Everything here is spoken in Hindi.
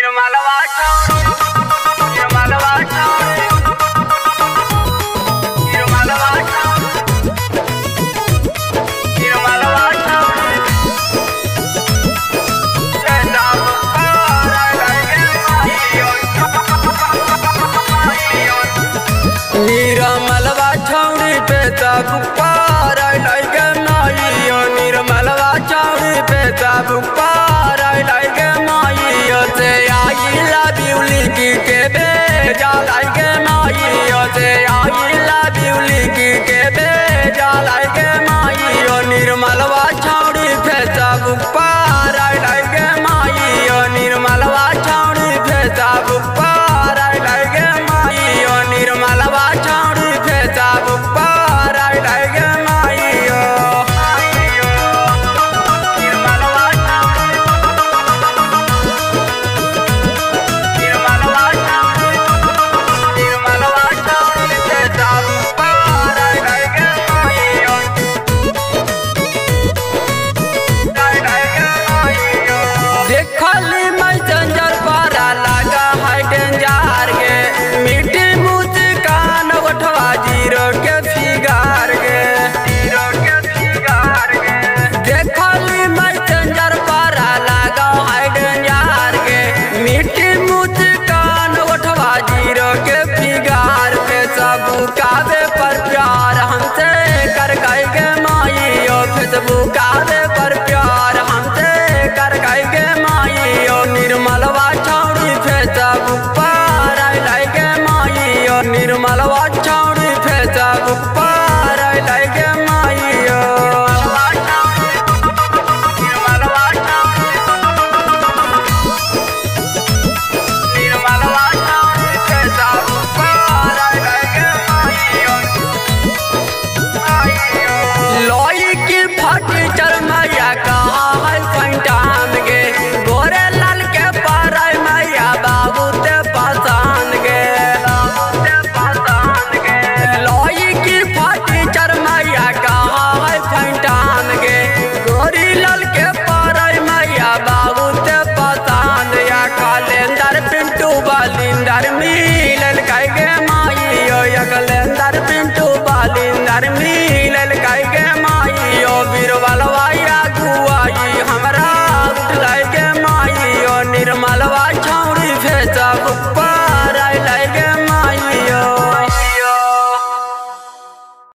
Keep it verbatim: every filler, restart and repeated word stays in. निर्मल वाचा।